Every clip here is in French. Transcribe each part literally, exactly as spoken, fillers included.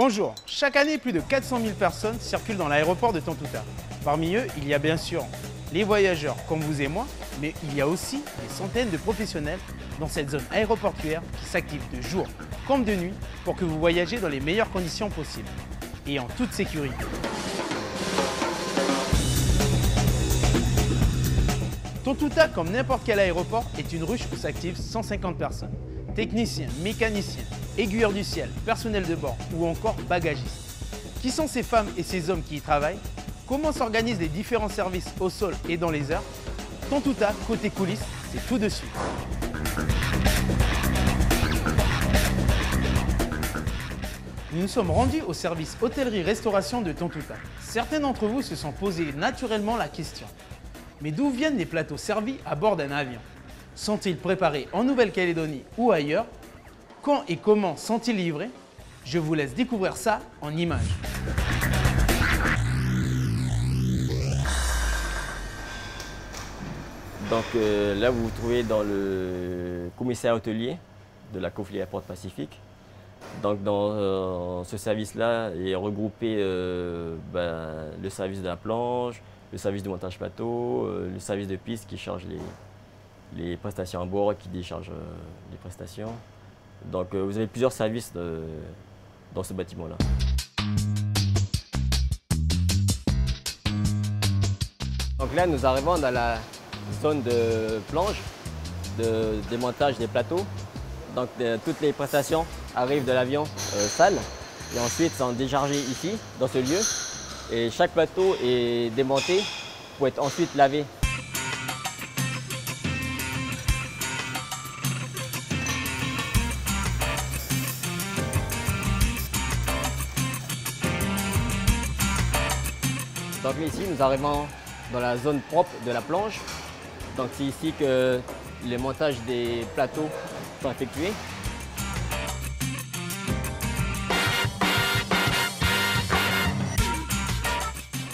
Bonjour. Chaque année, plus de quatre cent mille personnes circulent dans l'aéroport de Tontouta. Parmi eux, il y a bien sûr les voyageurs comme vous et moi, mais il y a aussi des centaines de professionnels dans cette zone aéroportuaire qui s'activent de jour comme de nuit pour que vous voyagez dans les meilleures conditions possibles et en toute sécurité. Tontouta, comme n'importe quel aéroport, est une ruche où s'activent cent cinquante personnes. Techniciens, mécaniciens, aiguilleurs du ciel, personnel de bord ou encore bagagistes. Qui sont ces femmes et ces hommes qui y travaillent? Comment s'organisent les différents services au sol et dans les airs? Tontouta, côté coulisses, c'est tout de suite. Nous nous sommes rendus au service hôtellerie-restauration de Tontouta. Certains d'entre vous se sont posés naturellement la question. Mais d'où viennent les plateaux servis à bord d'un avion? Sont-ils préparés en Nouvelle-Calédonie ou ailleurs? Quand et comment sont-ils livrés? Je vous laisse découvrir ça en images. Donc euh, là, vous vous trouvez dans le commissariat hôtelier de la Kofli Airport Pacifique. Donc dans euh, ce service-là est regroupé euh, ben, le service de la planche, le service de montage plateau, euh, le service de piste qui charge les, les prestations à bord, qui décharge euh, les prestations. Donc euh, vous avez plusieurs services de, dans ce bâtiment-là. Donc là, nous arrivons dans la zone de planche, de démontage des plateaux. Donc de, toutes les prestations arrivent de l'avion euh, sale et ensuite sont déchargées ici, dans ce lieu. Et chaque plateau est démonté pour être ensuite lavé. Donc ici, nous arrivons dans la zone propre de la planche. Donc c'est ici que les montages des plateaux sont effectués.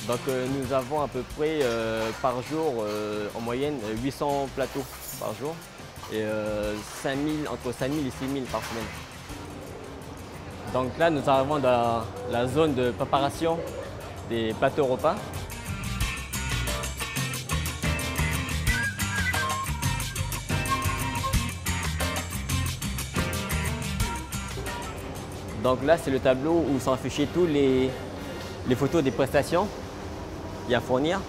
Donc euh, nous avons à peu près euh, par jour, euh, en moyenne, huit cents plateaux par jour et euh, cinq mille, entre cinq mille et six mille par semaine. Donc là, nous arrivons dans la zone de préparation des plateaux repas. Donc là, c'est le tableau où sont affichés tous les, les photos des prestations. Il y a à fournir,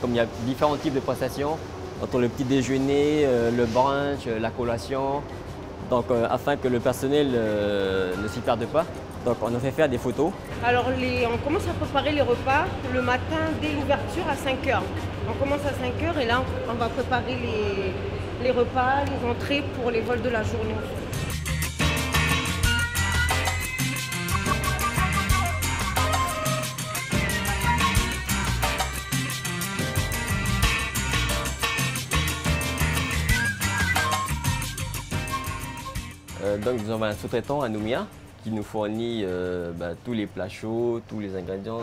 comme il y a différents types de prestations, entre le petit déjeuner, euh, le brunch, euh, la collation, donc euh, afin que le personnel euh, ne s'y perde pas. Donc on a fait faire des photos. Alors les, on commence à préparer les repas le matin dès l'ouverture à cinq heures. On commence à cinq heures et là on, on va préparer les, les repas, les entrées pour les vols de la journée. Donc nous avons un sous-traitant à Nouméa qui nous fournit euh, bah, tous les plats chauds, tous les ingrédients,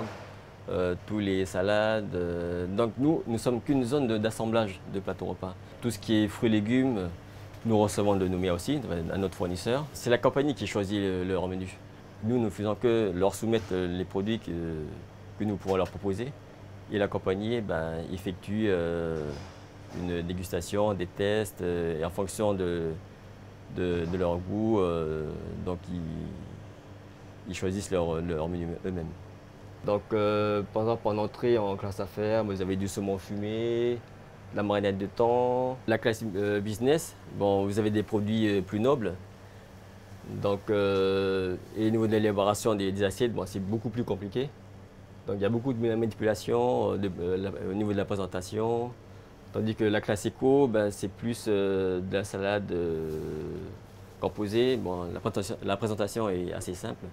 euh, tous les salades. Euh. Donc nous, nous ne sommes qu'une zone d'assemblage de, de plateaux repas. Tout ce qui est fruits et légumes, nous recevons de Nouméa aussi, à notre fournisseur. C'est la compagnie qui choisit le, leur menu. Nous, nous ne faisons que leur soumettre les produits que, que nous pourrons leur proposer. Et la compagnie bah, effectue euh, une dégustation, des tests, euh, et en fonction de... De, de leur goût, euh, donc ils, ils choisissent leur, leur menu eux-mêmes. Donc euh, par exemple en entrée, en classe affaires, vous avez du saumon fumé, la marinade de thon. La classe euh, business, bon, vous avez des produits plus nobles. Donc, euh, et au niveau de l'élaboration des, des assiettes, bon, c'est beaucoup plus compliqué. Donc il y a beaucoup de manipulations de, euh, la, au niveau de la présentation. Tandis que la classe éco, ben, c'est plus euh, de la salade euh, composée. Bon, la, présentation, la présentation est assez simple.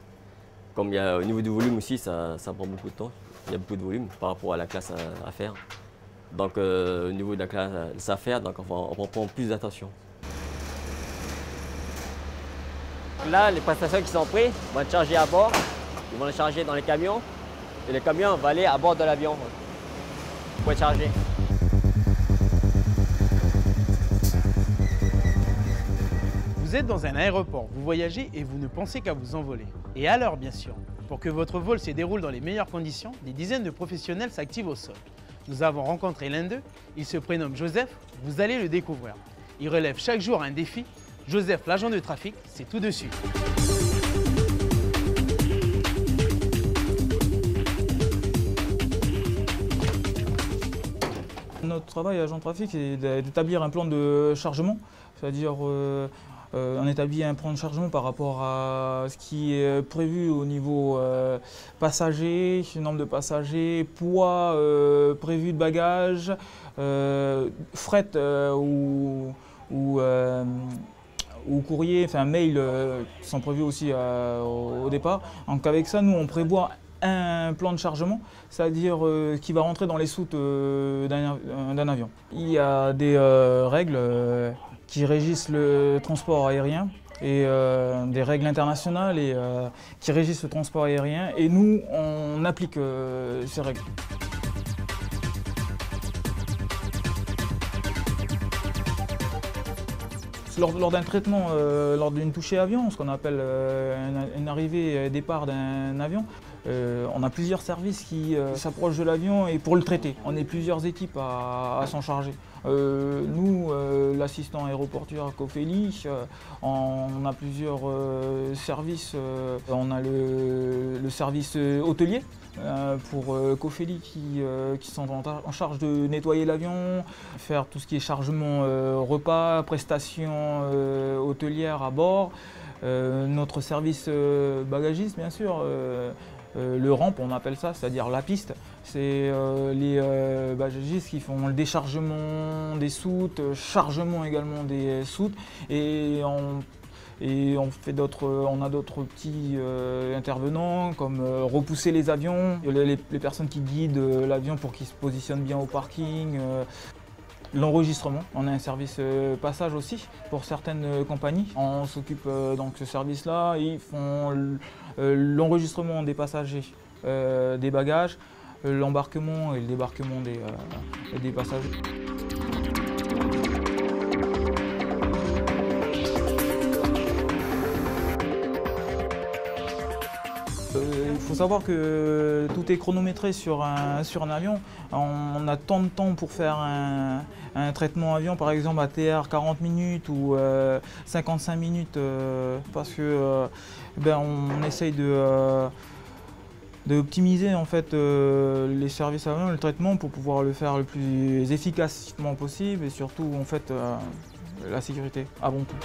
Comme il y a, au niveau du volume aussi, ça, ça prend beaucoup de temps. Il y a beaucoup de volume par rapport à la classe à, à faire. Donc euh, au niveau de la classe à faire, donc on, on, on prend plus d'attention. Là, les prestations qui sont prises vont être chargées à bord. Ils vont les charger dans les camions. Et les camions vont aller à bord de l'avion pour être chargés. Vous êtes dans un aéroport, vous voyagez et vous ne pensez qu'à vous envoler. Et à l'heure, bien sûr. Pour que votre vol se déroule dans les meilleures conditions, des dizaines de professionnels s'activent au sol. Nous avons rencontré l'un d'eux, il se prénomme Joseph, vous allez le découvrir. Il relève chaque jour un défi. Joseph, l'agent de trafic, c'est tout de suite. Notre travail agent de trafic, c'est d'établir un plan de chargement, c'est-à-dire euh, euh, on établit un plan de chargement par rapport à ce qui est prévu au niveau euh, passager, nombre de passagers, poids euh, prévu de bagages, euh, fret euh, ou, ou, euh, ou courrier, enfin mail euh, sont prévus aussi euh, au, au départ. Donc avec ça, nous on prévoit un plan de chargement, c'est-à-dire euh, qui va rentrer dans les soutes euh, d'un avion. Il y a des euh, règles euh, qui régissent le transport aérien, et euh, des règles internationales et, euh, qui régissent le transport aérien, et nous, on applique euh, ces règles. Lors, lors d'un traitement, euh, lors d'une touchée avion, ce qu'on appelle euh, une, une arrivée et départ d'un avion, Euh, on a plusieurs services qui euh, s'approchent de l'avion et pour le traiter. On est plusieurs équipes à, à s'en charger. Euh, nous, euh, l'assistant aéroportuaire Cofeli, euh, on a plusieurs euh, services. Euh, on a le, le service hôtelier euh, pour euh, Cofeli qui, euh, qui sont en, en charge de nettoyer l'avion, faire tout ce qui est chargement euh, repas, prestations euh, hôtelières à bord. Euh, notre service euh, bagagiste, bien sûr. Euh, Euh, le ramp, on appelle ça, c'est-à-dire la piste. C'est euh, les euh, bagagistes qui font le déchargement des soutes, chargement également des soutes. Et on, et on, fait d'autres, on a d'autres petits euh, intervenants comme euh, repousser les avions, les, les personnes qui guident euh, l'avion pour qu'il se positionne bien au parking. Euh, L'enregistrement, on a un service passage aussi pour certaines compagnies. On s'occupe donc de ce service-là, ils font l'enregistrement des passagers, euh, des bagages, l'embarquement et le débarquement des, euh, des passagers. Il faut savoir que tout est chronométré sur un, sur un avion. On a tant de temps pour faire un, un traitement avion, par exemple A T R quarante minutes ou euh, cinquante-cinq minutes, euh, parce que euh, ben on essaye de, euh, de optimiser en fait, euh, les services avions, le traitement, pour pouvoir le faire le plus efficacement possible et surtout en fait, euh, la sécurité avant tout.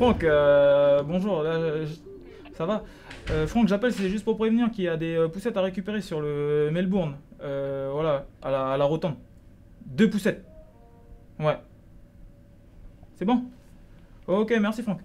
Franck, euh, bonjour, là, je, ça va euh, Franck, j'appelle, c'est juste pour prévenir qu'il y a des poussettes à récupérer sur le Melbourne, euh, voilà, à la, à la rotonde. Deux poussettes. Ouais. C'est bon? Ok, merci Franck.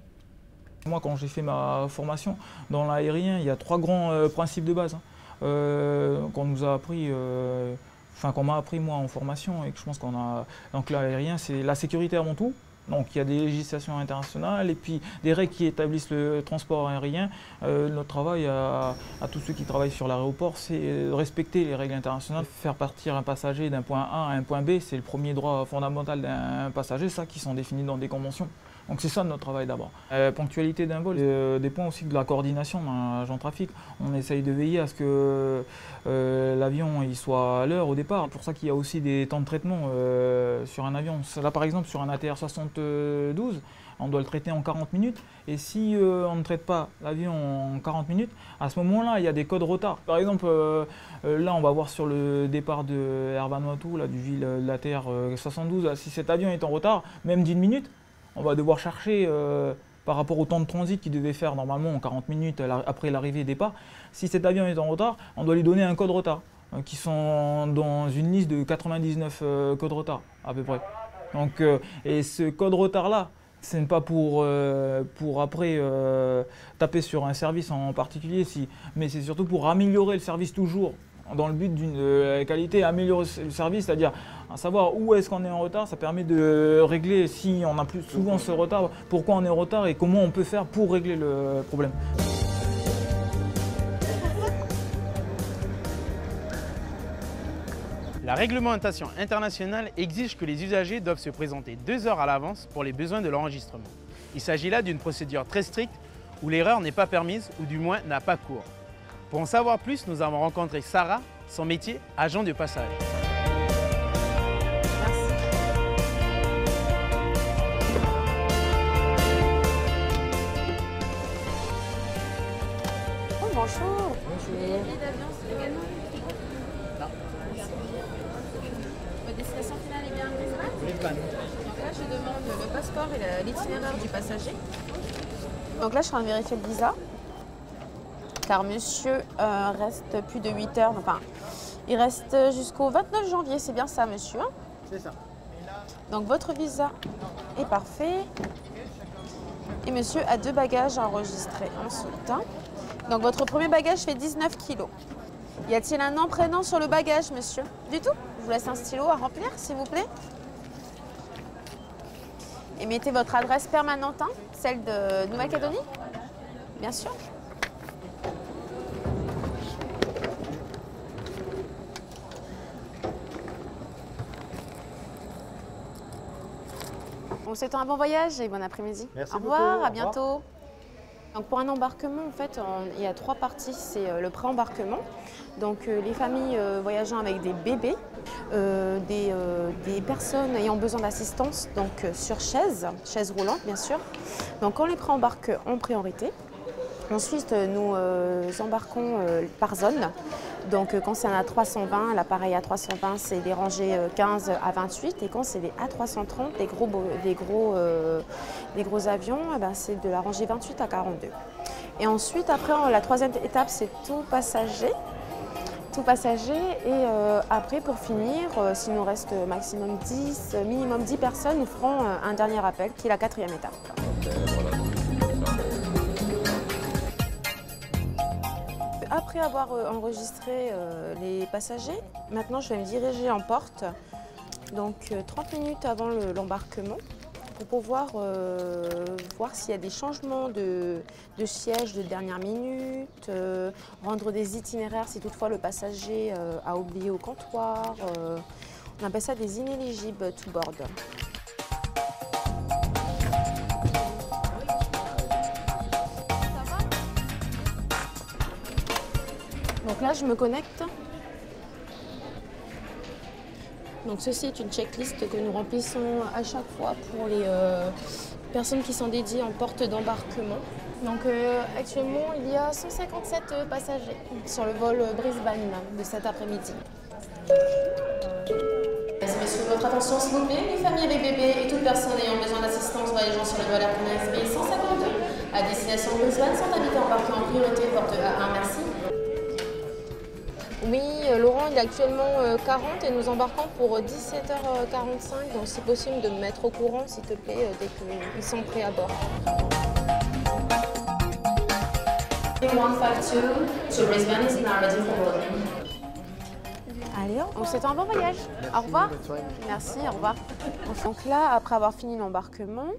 Moi, quand j'ai fait ma formation dans l'aérien, il y a trois grands euh, principes de base hein, euh, qu'on nous a appris, euh, enfin qu'on m'a appris moi en formation et que je pense qu'on a... Donc l'aérien, c'est la sécurité avant tout. Donc il y a des législations internationales et puis des règles qui établissent le transport aérien. Euh, notre travail à, à tous ceux qui travaillent sur l'aéroport, c'est de respecter les règles internationales. Faire partir un passager d'un point A à un point B, c'est le premier droit fondamental d'un passager, ça qui sont définis dans des conventions. Donc c'est ça notre travail d'abord. Euh, ponctualité d'un vol, euh, des points aussi de la coordination d'un agent trafic. On essaye de veiller à ce que euh, l'avion il soit à l'heure au départ. C'est pour ça qu'il y a aussi des temps de traitement euh, sur un avion. Là par exemple sur un A T R soixante-douze, on doit le traiter en quarante minutes. Et si euh, on ne traite pas l'avion en quarante minutes, à ce moment-là il y a des codes retard. Par exemple euh, là on va voir sur le départ de Air Vanuatu, là, du ville de l'A T R soixante-douze, là, si cet avion est en retard, même d'une minute, on va devoir chercher euh, par rapport au temps de transit qu'il devait faire normalement en quarante minutes après l'arrivée et départ. Si cet avion est en retard, on doit lui donner un code retard, euh, qui sont dans une liste de quatre-vingt-dix-neuf euh, codes retard à peu près. Donc, euh, et ce code retard-là, ce n'est pas pour, euh, pour après euh, taper sur un service en particulier, si, mais c'est surtout pour améliorer le service toujours, dans le but d'une euh, qualité, améliorer le service, c'est-à-dire savoir où est-ce qu'on est en retard. Ça permet de euh, régler si on a plus souvent ce retard, pourquoi on est en retard et comment on peut faire pour régler le problème. La réglementation internationale exige que les usagers doivent se présenter deux heures à l'avance pour les besoins de l'enregistrement. Il s'agit là d'une procédure très stricte où l'erreur n'est pas permise ou du moins n'a pas cours. Pour en savoir plus, nous avons rencontré Sarah, son métier, agent de passage. Oh, bonjour. Bonjour. Votre destination finale est bien Brisbane. Donc là, je demande le passeport et l'itinéraire du passager. Donc là, je suis en train de vérifier le visa. Car monsieur euh, reste plus de huit heures. Enfin, il reste jusqu'au vingt-neuf janvier. C'est bien ça, monsieur, hein? C'est ça. Donc votre visa est parfait. Et monsieur a deux bagages enregistrés ensuite, hein? Donc votre premier bagage fait dix-neuf kilos. Y a-t-il un nom, prénom sur le bagage, monsieur? Du tout. Je vous laisse un stylo à remplir, s'il vous plaît. Et mettez votre adresse permanente, hein, celle de Nouvelle-Calédonie, bien sûr. On souhaite un bon voyage et bon après-midi. Merci beaucoup. Au revoir, à bientôt. Donc pour un embarquement, en fait, on, il y a trois parties. C'est le pré-embarquement, donc euh, les familles euh, voyageant avec des bébés, euh, des, euh, des personnes ayant besoin d'assistance, donc euh, sur chaise, chaise roulante bien sûr. Donc on les pré-embarque en priorité. Ensuite, nous euh, embarquons euh, par zone. Donc quand c'est un A trois cent vingt, l'appareil A trois cent vingt, c'est des rangées quinze à vingt-huit. Et quand c'est des A trois cent trente, des gros, des gros, euh, des gros avions, ben, c'est de la rangée vingt-huit à quarante-deux. Et ensuite, après, la troisième étape, c'est tout passager. Tout passager. Et euh, après, pour finir, euh, s'il nous reste maximum dix, minimum dix personnes, nous ferons euh, un dernier appel, qui est la quatrième étape. Après avoir enregistré euh, les passagers, maintenant je vais me diriger en porte, donc euh, trente minutes avant l'embarquement, le, pour pouvoir euh, voir s'il y a des changements de, de siège de dernière minute, euh, rendre des itinéraires si toutefois le passager euh, a oublié au comptoir. Euh, on appelle ça des inéligibles to board. Donc là, je me connecte. Donc ceci est une checklist que nous remplissons à chaque fois pour les euh, personnes qui sont dédiées en porte d'embarquement. Donc euh, actuellement, il y a cent cinquante-sept passagers sur le vol Brisbane de cet après-midi. Mesdames et messieurs, votre attention s'il vous plaît. Les familles avec bébés et toute personne ayant besoin d'assistance voyageant sur le vol R T S B cent cinquante-deux à destination de Brisbane sont invités à embarquer en priorité porte A un. Merci. Oui, Laurent, il est actuellement quarante et nous embarquons pour dix-sept heures quarante-cinq. Donc, si possible, de me mettre au courant, s'il te plaît, dès qu'ils sont prêts à bord. Allez, on souhaite un bon voyage. Merci, au revoir. Merci, au revoir. Donc là, après avoir fini l'embarquement,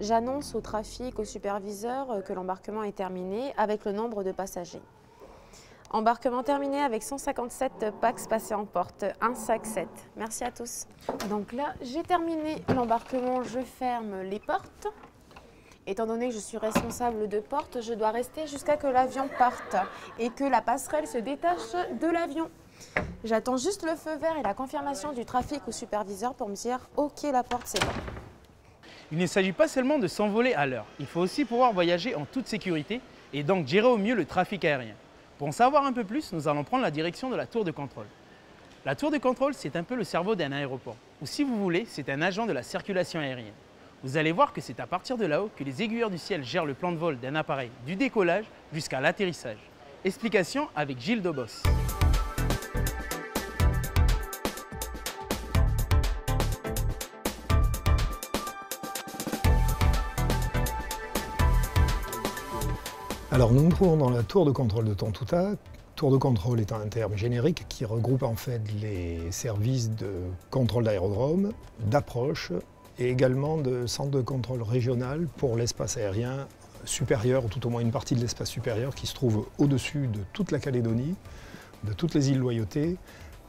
j'annonce au trafic, au superviseur, que l'embarquement est terminé avec le nombre de passagers. Embarquement terminé avec cent cinquante-sept packs passés en porte, un sac sept. Merci à tous. Donc là, j'ai terminé l'embarquement, je ferme les portes. Étant donné que je suis responsable de porte, je dois rester jusqu'à que l'avion parte et que la passerelle se détache de l'avion. J'attends juste le feu vert et la confirmation du trafic au superviseur pour me dire « Ok, la porte, c'est bon ». Il ne s'agit pas seulement de s'envoler à l'heure. Il faut aussi pouvoir voyager en toute sécurité et donc gérer au mieux le trafic aérien. Pour en savoir un peu plus, nous allons prendre la direction de la tour de contrôle. La tour de contrôle, c'est un peu le cerveau d'un aéroport, ou si vous voulez, c'est un agent de la circulation aérienne. Vous allez voir que c'est à partir de là-haut que les aiguilleurs du ciel gèrent le plan de vol d'un appareil du décollage jusqu'à l'atterrissage. Explication avec Gilles Dobos. Alors nous nous trouvons dans la tour de contrôle de Tontouta. Tour de contrôle est un terme générique qui regroupe en fait les services de contrôle d'aérodrome, d'approche et également de centre de contrôle régional pour l'espace aérien supérieur, ou tout au moins une partie de l'espace supérieur qui se trouve au-dessus de toute la Calédonie, de toutes les îles Loyauté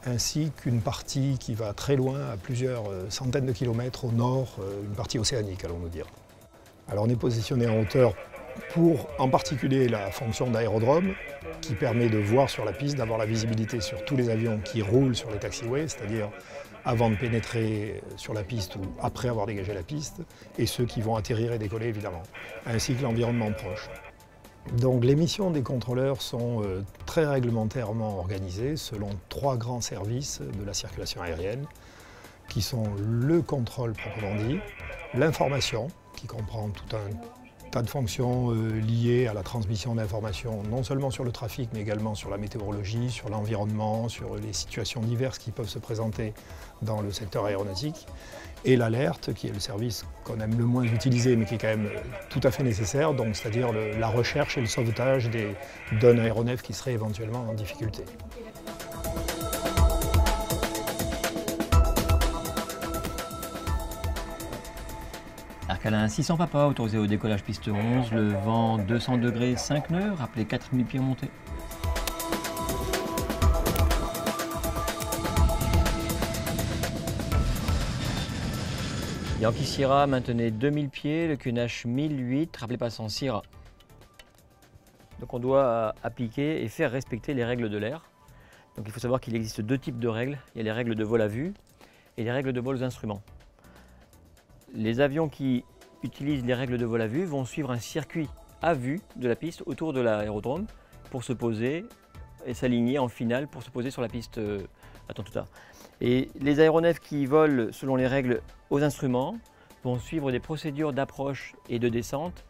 ainsi qu'une partie qui va très loin, à plusieurs centaines de kilomètres au nord, une partie océanique, allons-nous dire. Alors on est positionné en hauteur pour en particulier la fonction d'aérodrome qui permet de voir sur la piste, d'avoir la visibilité sur tous les avions qui roulent sur les taxiways, c'est-à-dire avant de pénétrer sur la piste ou après avoir dégagé la piste, et ceux qui vont atterrir et décoller évidemment, ainsi que l'environnement proche. Donc les missions des contrôleurs sont euh, très réglementairement organisées selon trois grands services de la circulation aérienne, qui sont le contrôle proprement dit, l'information, qui comprend tout un tas de fonctions euh, liées à la transmission d'informations, non seulement sur le trafic, mais également sur la météorologie, sur l'environnement, sur les situations diverses qui peuvent se présenter dans le secteur aéronautique, et l'alerte, qui est le service qu'on aime le moins utiliser, mais qui est quand même tout à fait nécessaire, donc c'est-à-dire la recherche et le sauvetage d'un aéronef qui serait éventuellement en difficulté. Arcalin six cents Papa, autorisé au décollage piste onze, le vent deux cents degrés cinq nœuds, rappelé quatre mille pieds montés. Yankee Sierra, maintenez deux mille pieds, le Q N H mille huit, rappelez passant Sierra. Donc on doit appliquer et faire respecter les règles de l'air. Donc il faut savoir qu'il existe deux types de règles. Il y a les règles de vol à vue et les règles de vol aux instruments. Les avions qui utilisent les règles de vol à vue vont suivre un circuit à vue de la piste autour de l'aérodrome pour se poser et s'aligner en finale pour se poser sur la piste à Tontuta. Et les aéronefs qui volent selon les règles aux instruments vont suivre des procédures d'approche et de descente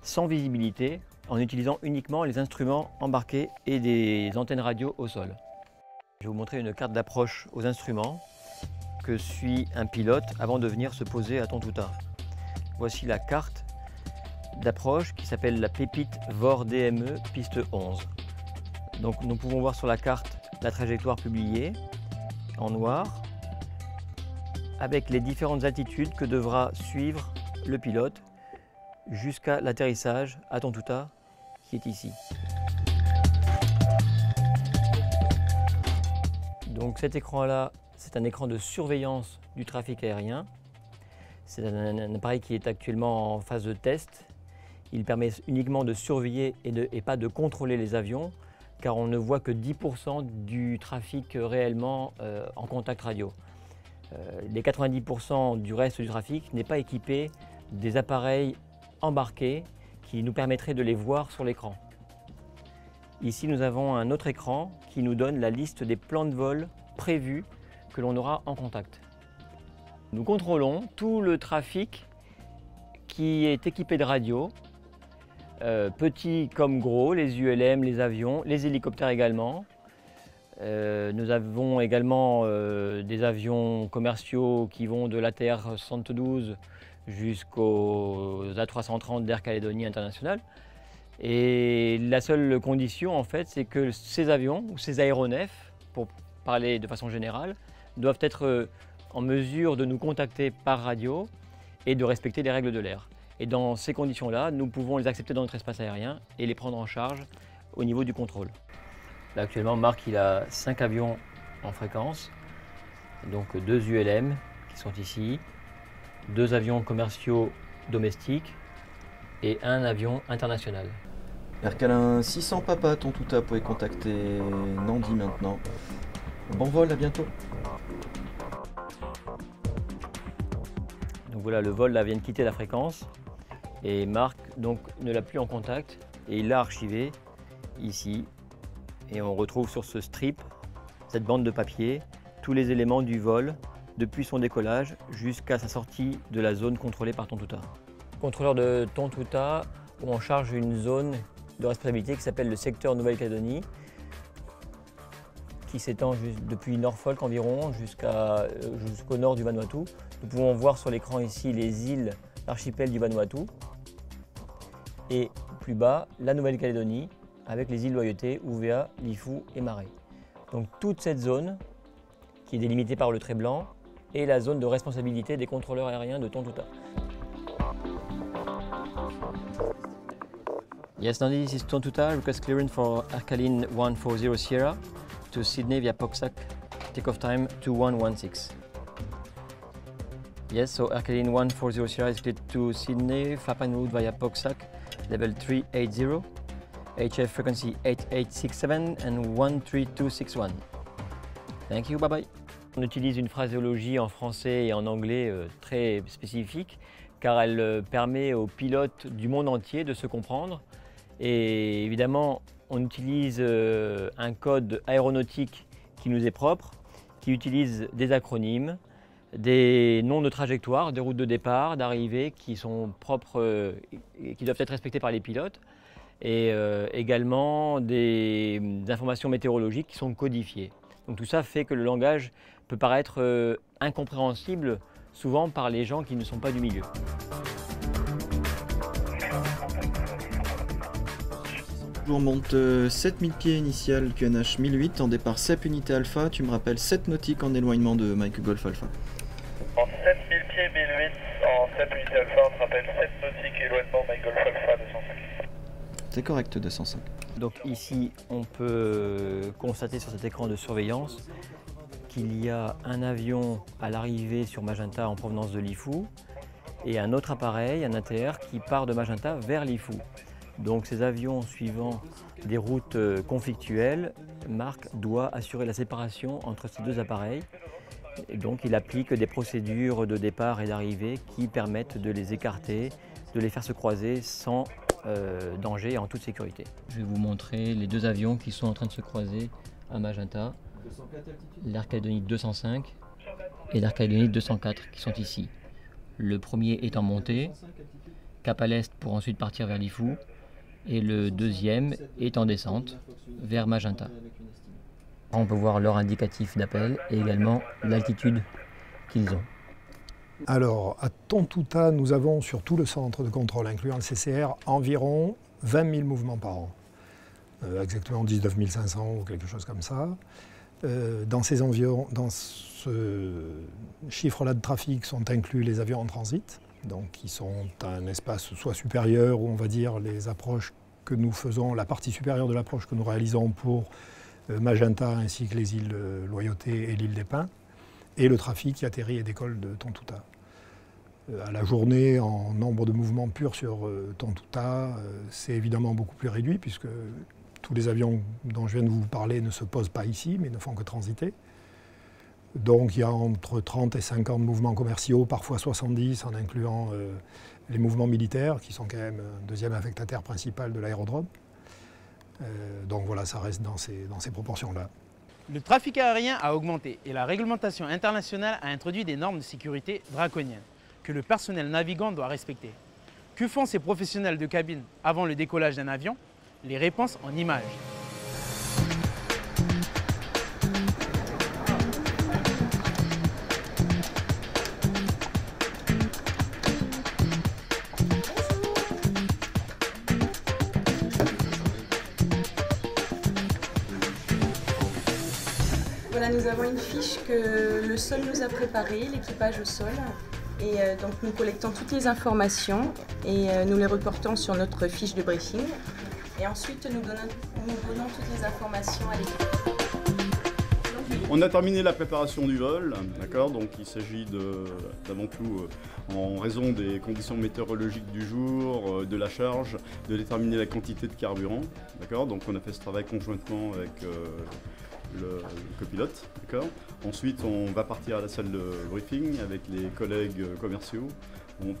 sans visibilité en utilisant uniquement les instruments embarqués et des antennes radio au sol. Je vais vous montrer une carte d'approche aux instruments que suit un pilote avant de venir se poser à Tontuta. Voici la carte d'approche qui s'appelle la Pépite V O R D M E piste onze. Donc nous pouvons voir sur la carte la trajectoire publiée en noir, avec les différentes altitudes que devra suivre le pilote jusqu'à l'atterrissage à Tontuta, qui est ici. Donc cet écran-là, c'est un écran de surveillance du trafic aérien. C'est un, un appareil qui est actuellement en phase de test. Il permet uniquement de surveiller et, de, et pas de contrôler les avions, car on ne voit que dix pour cent du trafic réellement euh, en contact radio. Euh, les quatre-vingt-dix pour cent du reste du trafic n'est pas équipé des appareils embarqués qui nous permettraient de les voir sur l'écran. Ici, nous avons un autre écran qui nous donne la liste des plans de vol prévus que l'on aura en contact. Nous contrôlons tout le trafic qui est équipé de radio, Euh, petits comme gros, les U L M, les avions, les hélicoptères également. Euh, nous avons également euh, des avions commerciaux qui vont de l'A T R soixante-douze jusqu'aux A trois cent trente d'Air Calédonie International. Et la seule condition, en fait, c'est que ces avions ou ces aéronefs, pour parler de façon générale, doivent être en mesure de nous contacter par radio et de respecter les règles de l'air. Et dans ces conditions-là, nous pouvons les accepter dans notre espace aérien et les prendre en charge au niveau du contrôle. Là, actuellement, Marc il a cinq avions en fréquence, donc deux U L M qui sont ici, deux avions commerciaux domestiques et un avion international. Arcalin six cents Papa, Tontuta, pouvez contacter Nandi maintenant. Bon vol, à bientôt. Donc voilà, le vol là, vient de quitter la fréquence. Et Marc donc, ne l'a plus en contact et il l'a archivé ici. Et on retrouve sur ce strip, cette bande de papier, tous les éléments du vol depuis son décollage jusqu'à sa sortie de la zone contrôlée par Tontuta. Contrôleur de Tontuta, où on charge une zone de responsabilité qui s'appelle le secteur Nouvelle-Calédonie, qui s'étend depuis Norfolk environ jusqu'à jusqu'au nord du Vanuatu. Nous pouvons voir sur l'écran ici les îles, l'archipel du Vanuatu. Et plus bas, la Nouvelle-Calédonie, avec les îles Loyauté, Ouvéa, Lifou et Maré. Donc toute cette zone, qui est délimitée par le trait blanc, est la zone de responsabilité des contrôleurs aériens de Tontuta. Yes, Nandi, this is Tontuta. Request clearance for Arcalin one four zero Sierra to Sydney via Poksak. takeoff time to one one six. Yes, so Herculean one four zero Sierra is cleared to Sydney, Flapan route via Poksack, level three eight zero, H F frequency eight eight six seven and one three two six one. Thank you, bye bye. On utilise une phraséologie en français et en anglais euh, très spécifique car elle euh, permet aux pilotes du monde entier de se comprendre. Et évidemment, on utilise euh, un code aéronautique qui nous est propre, qui utilise des acronymes, des noms de trajectoires, des routes de départ, d'arrivée qui sont propres euh, et qui doivent être respectées par les pilotes, et euh, également des, des informations météorologiques qui sont codifiées. Donc tout ça fait que le langage peut paraître euh, incompréhensible souvent par les gens qui ne sont pas du milieu. On monte euh, sept mille pieds initial Q N H mille huit en départ C E P unité alpha. Tu me rappelles sept nautiques en éloignement de Mike Golf Alpha. En sept mille pieds mille huit en C E P unité alpha, on te rappelle sept nautiques éloignement Mike Golf Alpha deux cent cinq. C'est correct, deux cent cinq. Donc ici, on peut constater sur cet écran de surveillance qu'il y a un avion à l'arrivée sur Magenta en provenance de Lifou et un autre appareil, un A T R, qui part de Magenta vers Lifou. Donc ces avions, suivant des routes conflictuelles, Marc doit assurer la séparation entre ces deux appareils. Et donc il applique des procédures de départ et d'arrivée qui permettent de les écarter, de les faire se croiser sans Euh, danger en toute sécurité. Je vais vous montrer les deux avions qui sont en train de se croiser à Magenta, l'Air Calédonie deux cent cinq et l'Air Calédonie deux cent quatre qui sont ici. Le premier est en montée, cap à l'est pour ensuite partir vers Lifou, et le deuxième est en descente vers Magenta. On peut voir leur indicatif d'appel et également l'altitude qu'ils ont. Alors, à Tontouta, nous avons sur tout le centre de contrôle, incluant le C C R, environ vingt mille mouvements par an. Euh, exactement dix-neuf mille cinq cents ou quelque chose comme ça. Euh, dans ces environs, dans ce chiffre-là de trafic sont inclus les avions en transit, donc qui sont un espace soit supérieur, ou on va dire les approches que nous faisons, la partie supérieure de l'approche que nous réalisons pour euh, Magenta ainsi que les îles Loyauté et l'île des Pins, et le trafic qui atterrit et décolle de Tontouta. Euh, à la journée, en nombre de mouvements purs sur euh, Tontouta, euh, c'est évidemment beaucoup plus réduit puisque tous les avions dont je viens de vous parler ne se posent pas ici, mais ne font que transiter. Donc il y a entre trente et cinquante mouvements commerciaux, parfois soixante-dix, en incluant euh, les mouvements militaires, qui sont quand même un deuxième affectataire principal de l'aérodrome. Euh, donc voilà, ça reste dans ces, dans ces proportions-là. Le trafic aérien a augmenté et la réglementation internationale a introduit des normes de sécurité draconiennes que le personnel navigant doit respecter. Que font ces professionnels de cabine avant le décollage d'un avion? Les réponses en images. Voilà, nous avons une fiche que le sol nous a préparée, l'équipage au sol. Et euh, donc nous collectons toutes les informations et euh, nous les reportons sur notre fiche de briefing. Et ensuite nous donnons, nous donnons toutes les informations à l'équipe. On a terminé la préparation du vol, d'accord. Donc il s'agit d'avant tout, euh, en raison des conditions météorologiques du jour, euh, de la charge, de déterminer la quantité de carburant, d'accord. Donc on a fait ce travail conjointement avec Euh, le copilote, d'accord. Ensuite, on va partir à la salle de briefing avec les collègues commerciaux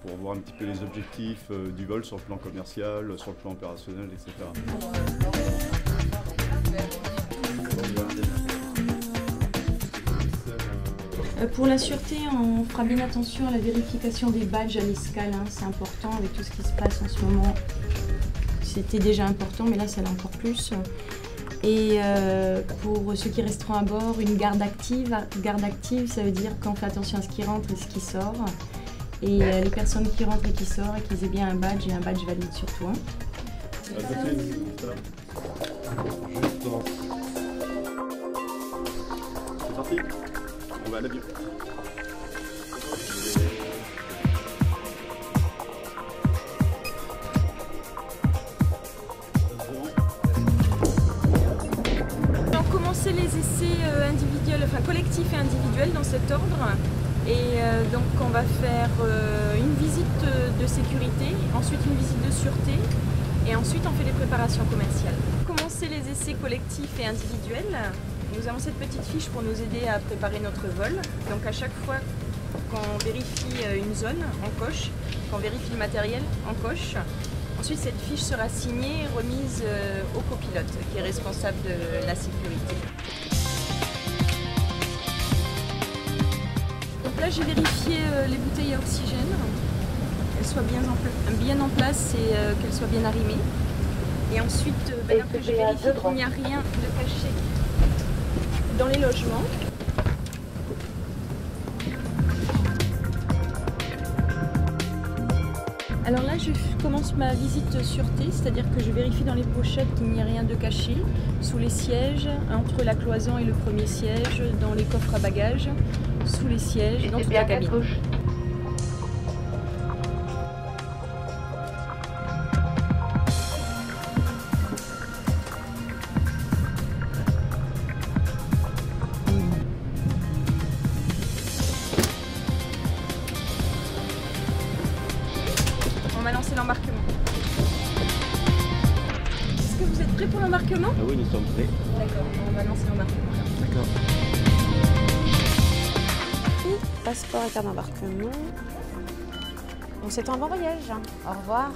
pour voir un petit peu les objectifs du vol sur le plan commercial, sur le plan opérationnel, et cetera. Pour la sûreté, on fera bien attention à la vérification des badges à l'escale. Hein. C'est important avec tout ce qui se passe en ce moment. C'était déjà important, mais là, ça l'est encore plus. Et euh, pour ceux qui resteront à bord, une garde active. Garde active, ça veut dire qu'on fait attention à ce qui rentre et ce qui sort. Et euh, les personnes qui rentrent et qui sortent, qu'ils aient bien un badge et un badge valide surtout. Hein. C'est parti, on va à l'avion. Les essais individuels enfin, collectif et individuel dans cet ordre. Et euh, donc on va faire euh, une visite de sécurité, ensuite une visite de sûreté et ensuite on fait des préparations commerciales. Pour commencer les essais collectifs et individuels, nous avons cette petite fiche pour nous aider à préparer notre vol. Donc à chaque fois qu'on vérifie une zone, on coche, qu'on vérifie le matériel, on coche. Ensuite, cette fiche sera signée et remise au copilote, qui est responsable de la sécurité. Donc là, j'ai vérifié les bouteilles à oxygène, qu'elles soient bien en, bien en place et qu'elles soient bien arrimées. Et ensuite, ben, après, je vérifie qu'il n'y a rien de caché dans les logements. Alors là, je commence ma visite sûreté, c'est-à-dire que je vérifie dans les pochettes qu'il n'y a rien de caché, sous les sièges, entre la cloison et le premier siège, dans les coffres à bagages, sous les sièges, dans toute la cabine. On va lancer l'embarquement. Est-ce que vous êtes prêts pour l'embarquement? Ah oui, nous sommes prêts. D'accord, on va lancer l'embarquement. D'accord. Passeport et carte d'embarquement. On s'étend un bon voyage. Au revoir.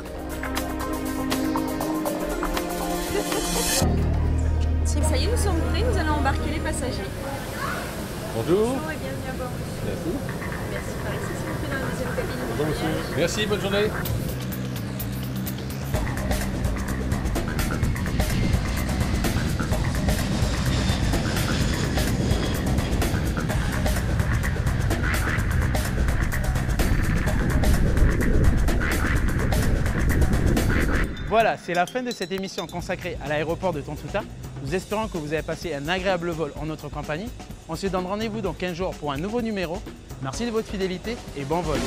Ça y est, nous sommes prêts, nous allons embarquer les passagers. Bonjour. Bonjour et bienvenue à bord. Merci. Merci par ici, si vous faites dans la deuxième cabine. Bonjour monsieur. Merci, bonne journée. Voilà, c'est la fin de cette émission consacrée à l'aéroport de Tontouta. Nous espérons que vous avez passé un agréable vol en notre compagnie. On se donne rendez-vous dans quinze jours pour un nouveau numéro. Merci de votre fidélité et bon vol.